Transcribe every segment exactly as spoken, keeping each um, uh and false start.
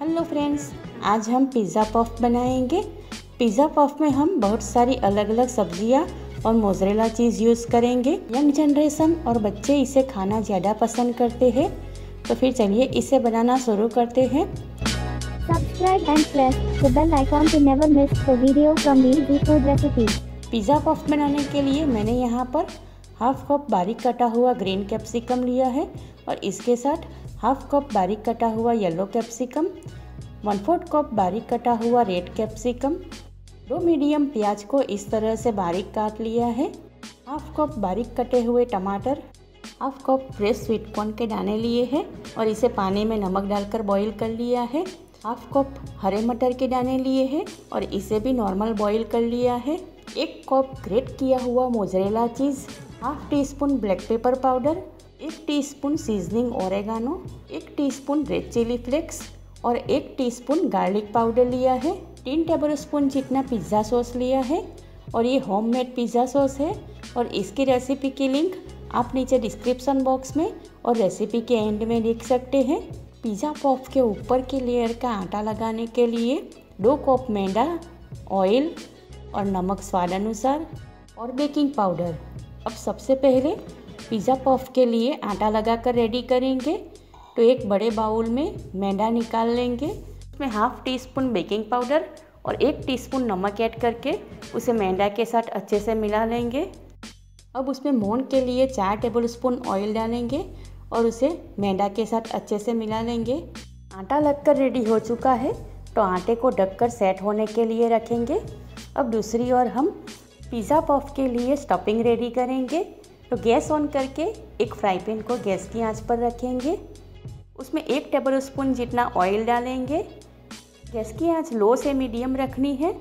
Hello friends, आज हम pizza puff बनाएंगे। पिज़्ज़ा पफ में हम बहुत सारी अलग अलग सब्जियां और मोज़रेला चीज़ यूज़ करेंगे। यंग जनरेशन और बच्चे इसे खाना ज़्यादा पसंद करते हैं, तो फिर चलिए इसे बनाना शुरू करते हैं। Subscribe and press the bell icon to never miss the video from the easy food recipe. Pizza puff बनाने के लिए मैंने यहाँ पर हाफ कप बारीक कटा हुआ ग्रीन कैप्सिकम लिया है और इसके साथ हाफ कप बारीक कटा हुआ yellow capsicum, one fourth cup बारीक कटा हुआ रेड कैप्सिकम, दो मीडियम प्याज को इस तरह से बारीक काट लिया है, हाफ कप बारीक कटे हुए टमाटर, half cup fresh sweet corn के दाने लिए हैं और इसे पानी में नमक डालकर बॉईल कर लिया है, हाफ कप हरे मटर के दाने लिए हैं और इसे भी नॉर्मल बॉईल कर लिया है, एक कप ग्रेट किया हुआ mozzarella cheese, half teaspoon black pepper powder, एक टीस्पून सीजनिंग ओरेगानो, एक टीस्पून रेड चिली फ्लेक्स और एक टीस्पून गार्लिक पाउडर लिया है, तीन टेबलस्पून जितना पिज़्ज़ा सॉस लिया है और ये होममेड पिज़्ज़ा सॉस है। और इसकी रेसिपी की लिंक आप नीचे डिस्क्रिप्शन बॉक्स में और रेसिपी के एंड में लिख सकते हैं। पिज़्ज़ा पफ के ऊपर के लेयर का आटा लगाने के लिए दो कप मैदा, ऑयल और नमक स्वाद अनुसार और बेकिंग पाउडर। अब सबसे पहले पिज़्ज़ा पफ के लिए आटा लगाकर रेडी करेंगे, तो एक बड़े बाउल में मैदा निकाल लेंगे, उसमें half teaspoon baking powder और एक टीस्पून नमक ऐड करके उसे मैदा के साथ अच्छे से मिला लेंगे। अब उसमें मोल्ड के लिए चार टेबलस्पून ऑयल डालेंगे और उसे मैदा के साथ अच्छे से मिला लेंगे। आटा लगकर रेडी हो चुका है, तो आटे को ढककर सेट होने के लिए रखेंगे। अब दूसरी ओर हम पिज़्ज़ा पफ के लिए स्टफिंग रेडी करेंगे, तो गैस ऑन करके एक फ्राई पैन को गैस की आंच पर रखेंगे, उसमें एक टेबलस्पून जितना ऑयल डालेंगे। गैस की आंच लो से मीडियम रखनी है।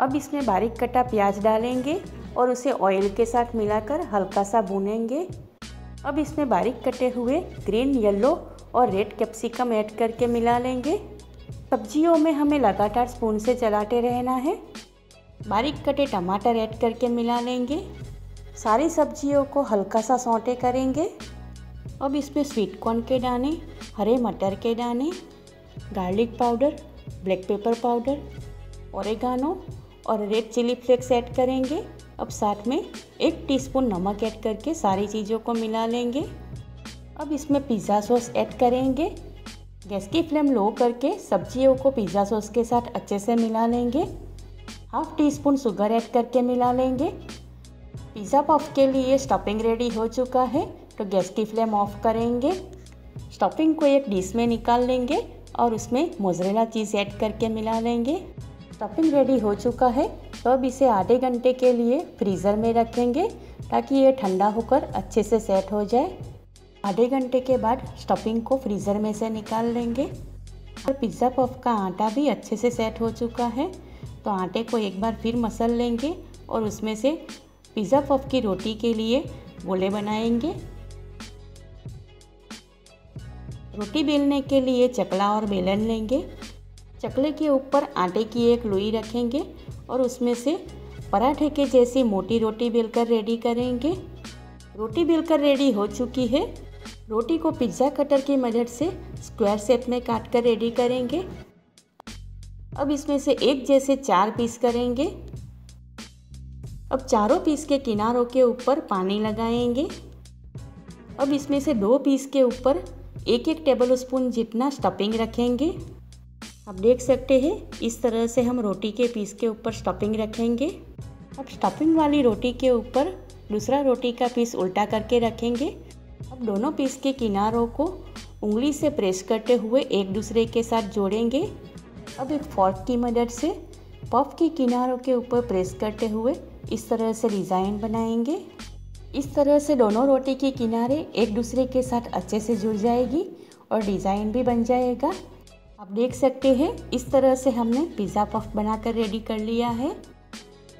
अब इसमें बारीक कटा प्याज डालेंगे और उसे ऑयल के साथ मिलाकर हल्का सा भूनेंगे। अब इसमें बारीक कटे हुए ग्रीन, येलो और रेड कैप्सिकम ऐड करके मिला लेंगे। सब्जियों में हमें लगातार स्पून से चलाते रहना है। बारीक कटे टमाटर ऐड करके मिला लेंगे। सारी सब्जियों को हल्का सा सौटे करेंगे। अब इसमें स्वीट कॉर्न के दाने, हरे मटर के दाने, garlic powder, black pepper powder, oregano और रेड चिली फ्लेक्स ऐड करेंगे। अब साथ में एक टीस्पून नमक ऐड करके सारी चीज़ों को मिला लेंगे। अब इसमें पिज़्ज़ा सॉस ऐड करेंगे। गैस की फ्लेम लो करके सब्जियों को पिज़्ज़ा सॉस के साथ अच्छे से मिला लेंगे। Half teaspoon sugar add करके मिला लेंगे। पिज़्ज़ा पफ के लिए स्टफिंग रेडी हो चुका है, तो गैस की फ्लेम ऑफ करेंगे। स्टफिंग को एक डिश में निकाल लेंगे और उसमें मोज़रेला चीज़ ऐड करके मिला लेंगे। स्टफिंग रेडी हो चुका है, तो अब इसे आधे घंटे के लिए फ्रीज़र में रखेंगे ताकि ये ठंडा होकर अच्छे से सेट हो जाए। आधे घंटे के बाद स्टफिंग को फ्रीज़र में से निकाल लेंगे। और पिज़्ज़ा पफ का आटा भी अच्छे से सेट हो चुका है, तो आटे को एक बार फिर मसल लेंगे और उसमें से पिज़्ज़ा पफ की रोटी के लिए गोले बनाएंगे। रोटी बेलने के लिए चकला और बेलन लेंगे। चकले के ऊपर आटे की एक लोई रखेंगे और उसमें से पराठे के जैसी मोटी रोटी बेलकर रेडी करेंगे। रोटी बेलकर रेडी हो चुकी है। रोटी को पिज़्ज़ा कटर की मदद से स्क्वायर शेप में काट कर रेडी करेंगे। अब इसमें से एक जैसे चार पीस करेंगे। अब चारों पीस के किनारों के ऊपर पानी लगाएंगे। अब इसमें से दो पीस के ऊपर एक एक टेबलस्पून जितना स्टफिंग रखेंगे। आप देख सकते हैं, इस तरह से हम रोटी के पीस के ऊपर स्टफिंग रखेंगे। अब स्टफिंग वाली रोटी के ऊपर दूसरा रोटी का पीस उल्टा करके रखेंगे। अब दोनों पीस के किनारों को उंगली से प्रेस करते हुए एक दूसरे के साथ जोड़ेंगे। अब एक फॉर्क की मदद से पफ के किनारों के ऊपर प्रेस करते हुए इस तरह से डिज़ाइन बनाएंगे। इस तरह से दोनों रोटी के किनारे एक दूसरे के साथ अच्छे से जुड़ जाएगी और डिज़ाइन भी बन जाएगा। आप देख सकते हैं, इस तरह से हमने पिज़्ज़ा पफ बनाकर रेडी कर लिया है।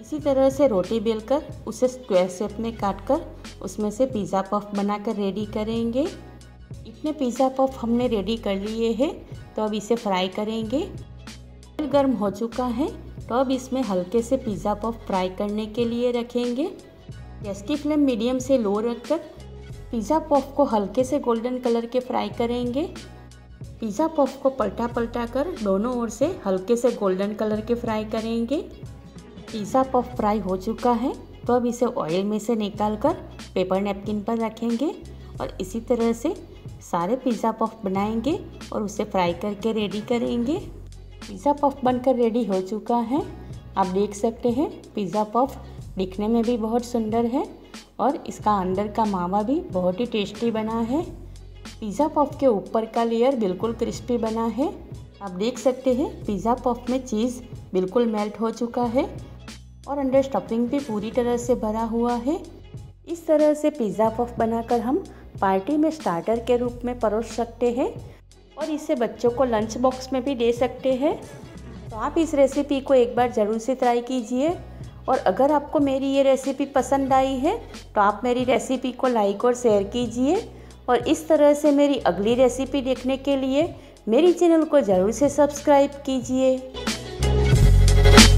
इसी तरह से रोटी बेलकर उसे स्क्वायर शेप में काटकर उसमें से पिज़्ज़ा पफ बनाकर रेडी करेंगे। इतने पिज़्ज़ा पफ हमने रेडी कर लिए हैं, तो अब इसे फ्राई करेंगे। तेल गर्म हो चुका है, तो अब इसमें हल्के से पिज़्ज़ा पफ फ्राई करने के लिए रखेंगे। गैस की फ्लेम मीडियम से लो रखकर पिज़्ज़ा पफ को हल्के से गोल्डन कलर के फ्राई करेंगे। पिज़्ज़ा पफ को पलटा पलटा कर दोनों ओर से हल्के से गोल्डन कलर के फ्राई करेंगे। पिज़्ज़ा पफ फ्राई हो चुका है तो अब इसे ऑयल में से निकाल कर पेपर नैपकिन पर रखेंगे और इसी तरह से सारे पिज़्ज़ा पफ बनाएंगे और उसे फ्राई करके रेडी करेंगे। पिज़्ज़ा पफ बनकर रेडी हो चुका है। आप देख सकते हैं पिज़्ज़ा पफ दिखने में भी बहुत सुंदर है और इसका अंदर का मावा भी बहुत ही टेस्टी बना है। पिज़्ज़ा पफ के ऊपर का लेयर बिल्कुल क्रिस्पी बना है। आप देख सकते हैं पिज़्ज़ा पफ में चीज़ बिल्कुल मेल्ट हो चुका है और अंदर स्टफिंग भी पूरी तरह से भरा हुआ है। इस तरह से पिज़्ज़ा पफ बनाकर हम पार्टी में स्टार्टर के रूप में परोस सकते हैं और इसे बच्चों को लंच बॉक्स में भी दे सकते हैं। तो आप इस रेसिपी को एक बार ज़रूर से ट्राई कीजिए और अगर आपको मेरी ये रेसिपी पसंद आई है तो आप मेरी रेसिपी को लाइक और शेयर कीजिए और इस तरह से मेरी अगली रेसिपी देखने के लिए मेरी चैनल को ज़रूर से सब्सक्राइब कीजिए।